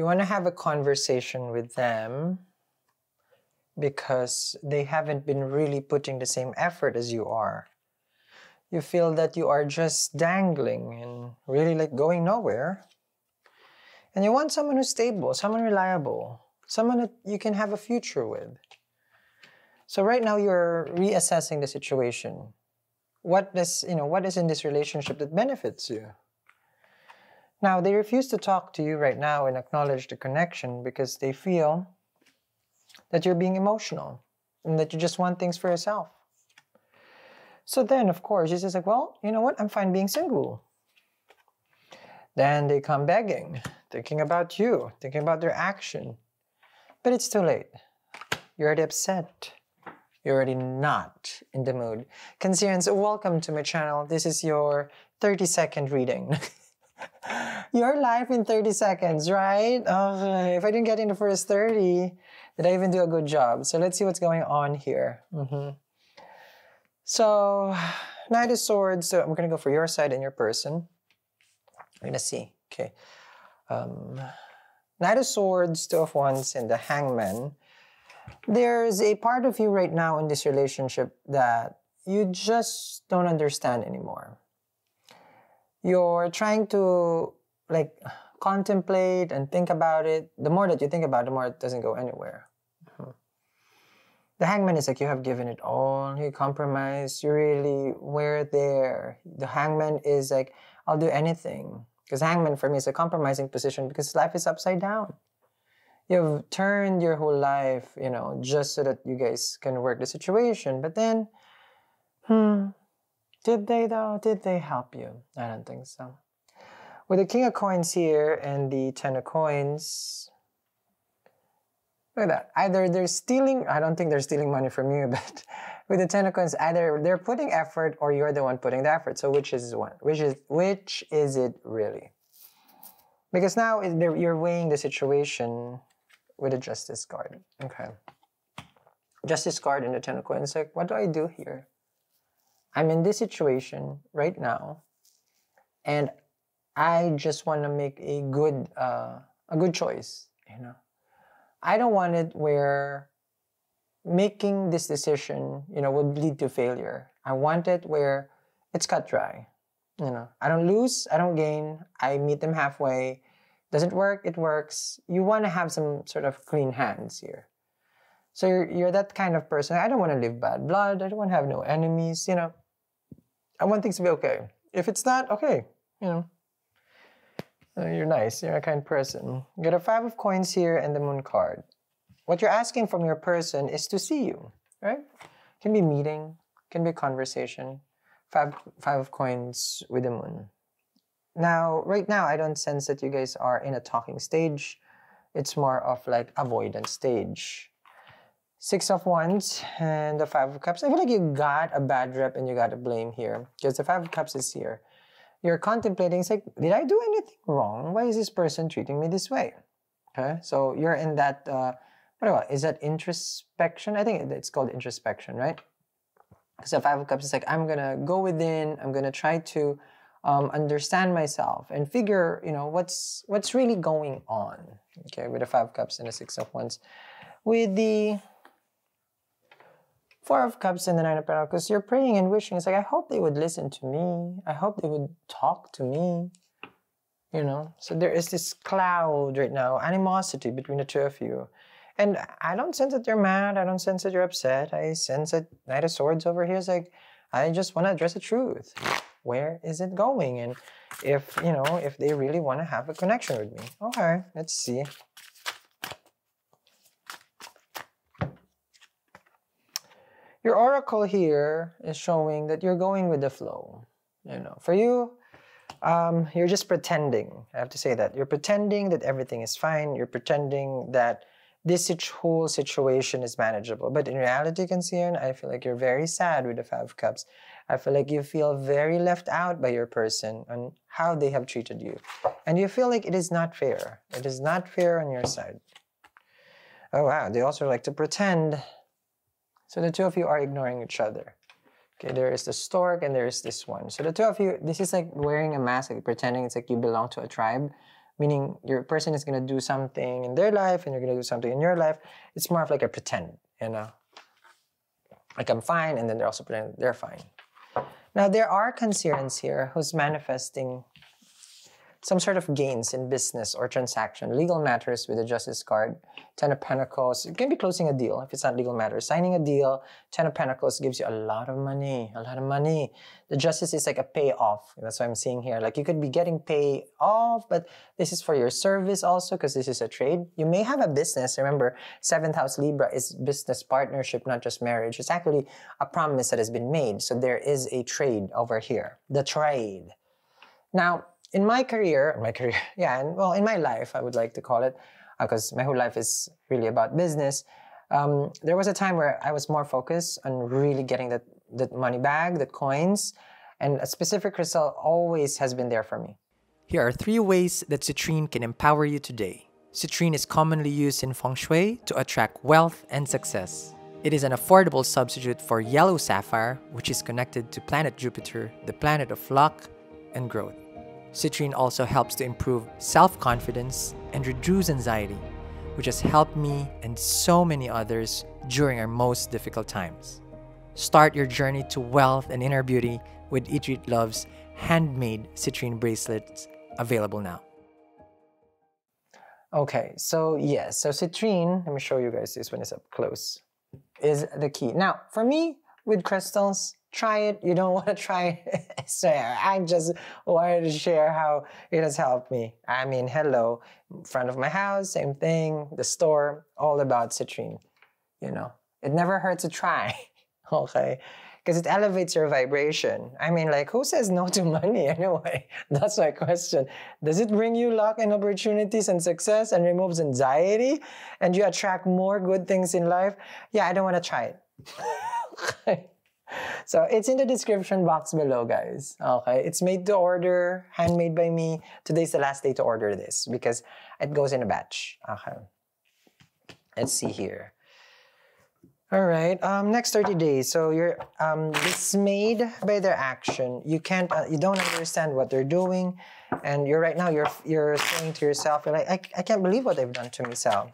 You want to have a conversation with them because they haven't been really putting the same effort as you are. You feel that you are just dangling and really like going nowhere. And you want someone who's stable, someone reliable, someone that you can have a future with. So right now you're reassessing the situation. What is in this relationship that benefits you? Now, they refuse to talk to you right now and acknowledge the connection because they feel that you're being emotional and that you just want things for yourself. So then, of course, it's just like, well, you know what? I'm fine being single. Then they come begging, thinking about you, thinking about their action. But it's too late. You're already upset. You're already not in the mood. Cancerians, welcome to my channel. This is your 30-second reading. Your life in 30 seconds, right? Oh, if I didn't get in the first 30, did I even do a good job? So let's see what's going on here. So, Knight of Swords. So we're going to go for your side and your person. We're going to see. Okay. Knight of Swords, Two of Wands, and the Hangman. There's a part of you right now in this relationship that you just don't understand anymore. You're trying to like contemplate and think about it. The more that you think about it, the more it doesn't go anywhere. The Hangman is like, you have given it all, you compromised, you really were there. The Hangman is like, I'll do anything. Because Hangman for me is a compromising position because life is upside down. You've turned your whole life, you know, just so that you guys can work the situation. But then, did they though? Did they help you? I don't think so. With the King of Coins here and the Ten of Coins, look at that. Either they're stealing, I don't think they're stealing money from you, but with the Ten of Coins, either they're putting effort or you're the one putting the effort. So which is it really? Because now you're weighing the situation with a Justice card. Okay. Justice card and the Ten of Coins. Like, what do I do here? I'm in this situation right now, and I just want to make a good choice. You know, I don't want it where making this decision, you know, will lead to failure. I want it where it's cut dry. You know, I don't lose, I don't gain. I meet them halfway. Doesn't work, it works. You want to have some sort of clean hands here. So you're that kind of person. I don't want to live bad blood. I don't want to have no enemies, you know. I want things to be okay. If it's not, okay, you know. You're nice. You're a kind person. You got a Five of Coins here and the Moon card. What you're asking from your person is to see you, right? Can be meeting, can be conversation. Five of Coins with the Moon. Now, right now, I don't sense that you guys are in a talking stage. It's more of like avoidance stage. Six of Wands and the Five of Cups. I feel like you got a bad rep and you got a blame here because the Five of Cups is here. You're contemplating, it's like, did I do anything wrong? Why is this person treating me this way? Okay, so you're in that, is that introspection? I think it's called introspection, right? Because the Five of Cups is like, I'm gonna go within, I'm gonna try to understand myself and figure, you know, what's really going on. Okay, with the Five of Cups and the Six of Wands. With the Four of Cups and the Nine of Pentacles, you're praying and wishing. It's like, I hope they would listen to me. I hope they would talk to me. You know, so there is this cloud right now, animosity between the two of you. And I don't sense that you're mad. I don't sense that you're upset. I sense that Knight of Swords over here is like, I just want to address the truth. Where is it going? And if, you know, if they really want to have a connection with me. Okay, let's see. Your oracle here is showing that you're going with the flow. You know, for you, you're just pretending. I have to say that. You're pretending that everything is fine. You're pretending that this whole situation is manageable. But in reality, Cancerian, I feel like you're very sad with the Five of Cups. I feel like you feel very left out by your person on how they have treated you. And you feel like it is not fair. It is not fair on your side. Oh, wow. They also like to pretend. So the two of you are ignoring each other. Okay, there is the stork and there is this one. So the two of you, this is like wearing a mask, like pretending it's like you belong to a tribe, meaning your person is going to do something in their life and you're going to do something in your life. It's more of like a pretend, you know? Like I'm fine, and then they're also pretending they're fine. Now, there are Cancerans here who's manifesting some sort of gains in business or transaction, legal matters with the Justice card, 10 of Pentacles. It can be closing a deal if it's not legal matters. Signing a deal, 10 of Pentacles gives you a lot of money, a lot of money. The Justice is like a payoff. That's what I'm seeing here. Like you could be getting paid off, but this is for your service also because this is a trade. You may have a business. Remember, 7th house Libra is business partnership, not just marriage. It's actually a promise that has been made. So there is a trade over here, the trade. Now, in my career, yeah, and well, in my life, I would like to call it, because my whole life is really about business. There was a time where I was more focused on really getting that money bag, the coins, and a specific result always has been there for me. Here are 3 ways that Citrine can empower you today. Citrine is commonly used in feng shui to attract wealth and success. It is an affordable substitute for yellow sapphire, which is connected to planet Jupiter, the planet of luck and growth. Citrine also helps to improve self-confidence and reduce anxiety, which has helped me and so many others during our most difficult times. Start your journey to wealth and inner beauty with Itreat Love's handmade Citrine bracelets, available now. Okay, so yes, so Citrine, let me show you guys this one is up close, is the key. Now, for me, with crystals, try it. You don't want to try it. So I just wanted to share how it has helped me. I mean, hello, in front of my house, same thing, the store, all about Citrine. You know, it never hurts to try, okay? Because it elevates your vibration. I mean, like, who says no to money anyway? That's my question. Does it bring you luck and opportunities and success and removes anxiety? And you attract more good things in life? Yeah, I don't want to try it. Okay. So it's in the description box below, guys. Okay, it's made to order, handmade by me. Today's the last day to order this because it goes in a batch. Okay, let's see here. All right, next 30 days. So you're dismayed by their action. You can't, you don't understand what they're doing, and you're right now. You're saying to yourself, you're like, I can't believe what they've done to me, Sal.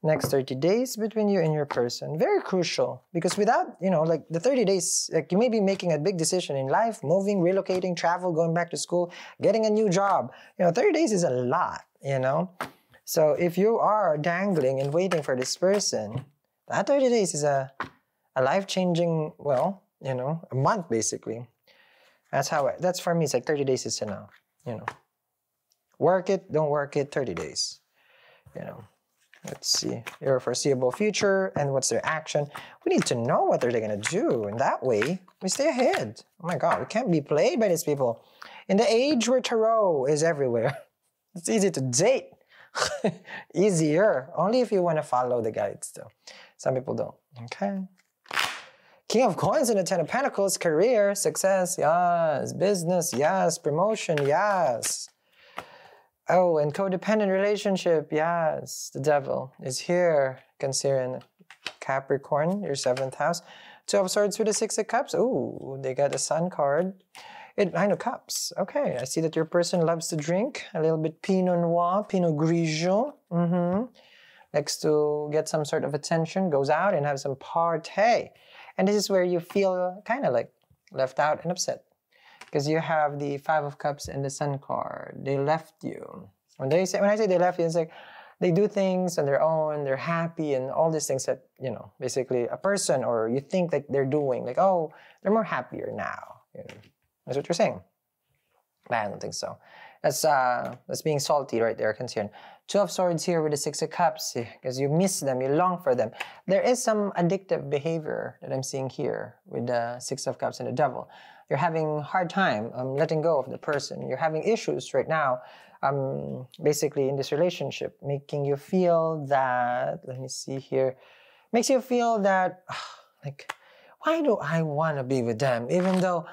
Next 30 days between you and your person. Very crucial, because without, you know, like the 30 days, like you may be making a big decision in life, moving, relocating, travel, going back to school, getting a new job. You know, 30 days is a lot, you know? So if you are dangling and waiting for this person, that 30 days is a life-changing, well, you know, a month basically. That's how, that's for me, it's like 30 days is enough, you know? Work it, don't work it, 30 days, you know? Let's see, your foreseeable future and what's their action. We need to know what they're going to do, and that way we stay ahead. Oh my God, we can't be played by these people. In the age where tarot is everywhere, it's easy to date. Easier, only if you want to follow the guides though. Some people don't, okay. King of Coins and the 10 of Pentacles, career, success, yes. Business, yes. Promotion, yes. Oh, and codependent relationship, yes. The devil is here. Cancerian, Capricorn, your 7th house. 2 of Swords with the 6 of Cups. Ooh, they got a Sun card. 9 of Cups. Okay, I see that your person loves to drink. A little bit Pinot Noir, Pinot Grigio. Next to get some sort of attention, goes out and have some party. And this is where you feel kind of like left out and upset, because you have the 5 of Cups and the Sun card. They left you. When I say they left you, it's like they do things on their own, they're happy, and all these things that, you know, basically a person or you think that they're doing, like, oh, they're more happier now. You know, that's what you're saying. But I don't think so. That's being salty right there, concerned. 2 of Swords here with the 6 of Cups, because you miss them, you long for them. There is some addictive behavior that I'm seeing here with the 6 of Cups and the devil. You're having a hard time letting go of the person. You're having issues right now, basically in this relationship, making you feel that, let me see here, makes you feel that, like, why do I want to be with them? Even though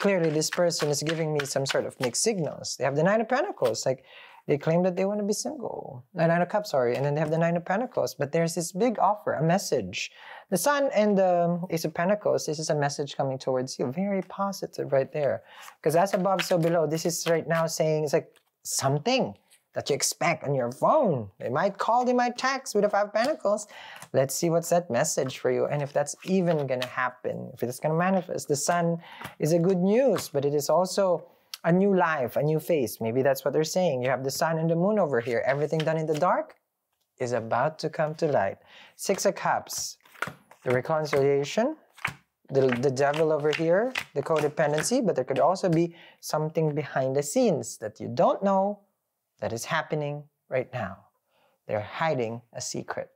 clearly this person is giving me some sort of mixed signals. They have the 9 of Pentacles, like they claim that they want to be single. 9 of Cups, sorry, and then they have the 9 of Pentacles, but there's this big offer, a message. The Sun and the Ace of Pentacles, this is a message coming towards you, very positive right there. Because as above, so below, this is right now saying, it's like something. that you expect on your phone. They might call, they might text with the Five of Pentacles. Let's see what's that message for you and if that's even gonna happen, if it's gonna manifest. The Sun is a good news, but it is also a new life, a new phase. Maybe that's what they're saying. You have the Sun and the Moon over here. Everything done in the dark is about to come to light. Six of Cups, the reconciliation, the Devil over here, the codependency, but there could also be something behind the scenes that you don't know that is happening right now. They're hiding a secret.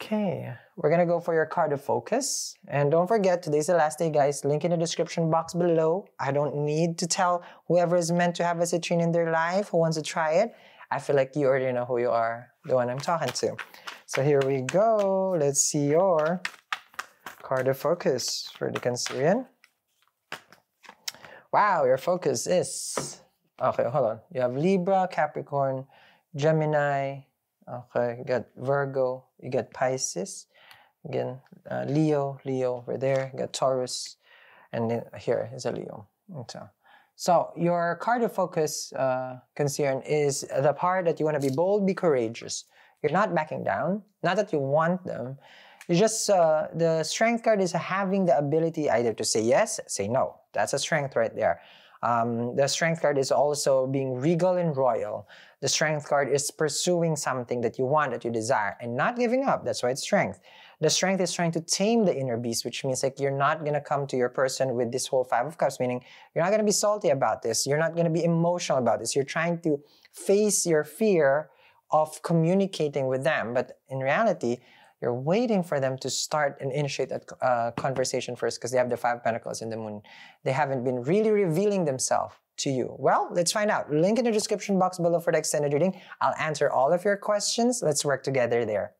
Okay, we're gonna go for your card of focus. And don't forget, today's the last day, guys. Link in the description box below. I don't need to tell whoever is meant to have a citrine in their life, who wants to try it. I feel like you already know who you are, the one I'm talking to. So here we go. Let's see your card of focus for the Cancerian. Wow, your focus is... Okay, hold on. You have Libra, Capricorn, Gemini. Okay, you got Virgo. You got Pisces. Again, Leo over there. You got Taurus. And then here is a Leo. So your card of focus, concern, is the part that you want to be bold, be courageous. You're not backing down. Not that you want them. You just, the strength card is having the ability either to say yes, say no. That's a strength right there. The strength card is also being regal and royal. The strength card is pursuing something that you want, that you desire, and not giving up. That's why it's strength. The strength is trying to tame the inner beast, which means like you're not gonna come to your person with this whole Five of Cups, meaning you're not gonna be salty about this. You're not gonna be emotional about this. You're trying to face your fear of communicating with them, but in reality, you're waiting for them to start and initiate that conversation first, because they have the Five of Pentacles and the Moon. They haven't been really revealing themselves to you. Well, let's find out. Link in the description box below for the extended reading. I'll answer all of your questions. Let's work together there.